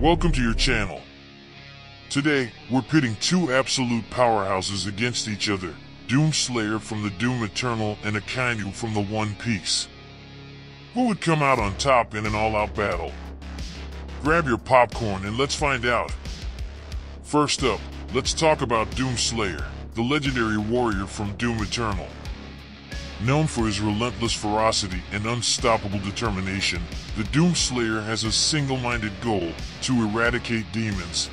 Welcome to your channel. Today, we're pitting two absolute powerhouses against each other, Doom Slayer from the Doom Eternal and Akainu from the One Piece. Who would come out on top in an all-out battle? Grab your popcorn and let's find out. First up, let's talk about Doom Slayer, the legendary warrior from Doom Eternal. Known for his relentless ferocity and unstoppable determination, the Doom Slayer has a single-minded goal: to eradicate demons.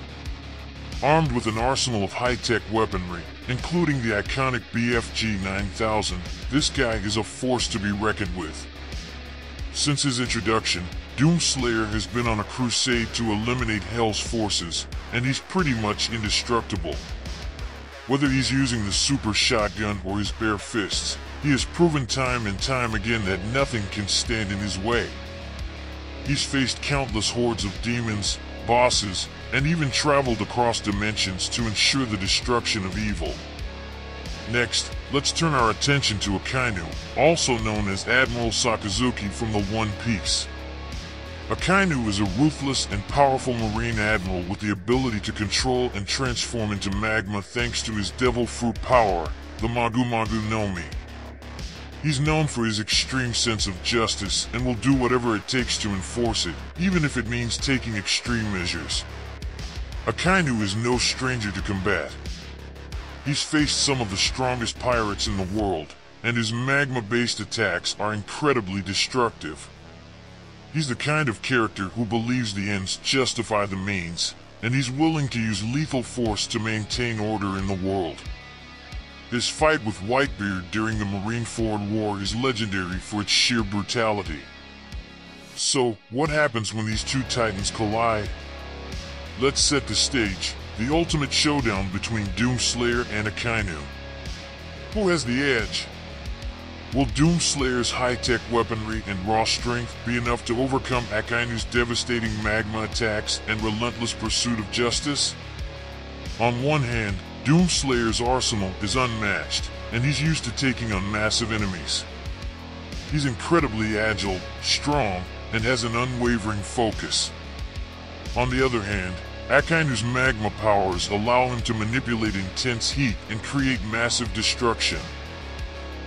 Armed with an arsenal of high-tech weaponry, including the iconic BFG 9000, this guy is a force to be reckoned with. Since his introduction, Doom Slayer has been on a crusade to eliminate Hell's forces, and he's pretty much indestructible. Whether he's using the super shotgun or his bare fists, he has proven time and time again that nothing can stand in his way. He's faced countless hordes of demons, bosses, and even traveled across dimensions to ensure the destruction of evil. Next, let's turn our attention to Akainu, also known as Admiral Sakazuki from the One Piece. Akainu is a ruthless and powerful marine admiral with the ability to control and transform into magma thanks to his devil fruit power, the Magu Magu no Mi. He's known for his extreme sense of justice and will do whatever it takes to enforce it, even if it means taking extreme measures. Akainu is no stranger to combat. He's faced some of the strongest pirates in the world, and his magma-based attacks are incredibly destructive. He's the kind of character who believes the ends justify the means, and he's willing to use lethal force to maintain order in the world. His fight with Whitebeard during the Marineford War is legendary for its sheer brutality. So, what happens when these two titans collide? Let's set the stage, the ultimate showdown between Doom Slayer and Akainu. Who has the edge? Will Doom Slayer's high-tech weaponry and raw strength be enough to overcome Akainu's devastating magma attacks and relentless pursuit of justice? On one hand, Doom Slayer's arsenal is unmatched, and he's used to taking on massive enemies. He's incredibly agile, strong, and has an unwavering focus. On the other hand, Akainu's magma powers allow him to manipulate intense heat and create massive destruction.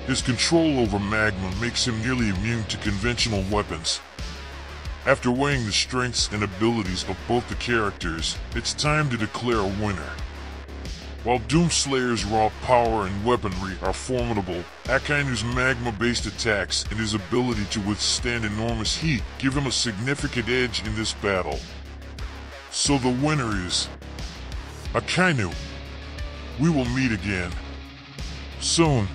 His control over magma makes him nearly immune to conventional weapons. After weighing the strengths and abilities of both the characters, it's time to declare a winner. While Doom Slayer's raw power and weaponry are formidable, Akainu's magma-based attacks and his ability to withstand enormous heat give him a significant edge in this battle. So the winner is Akainu. We will meet again soon.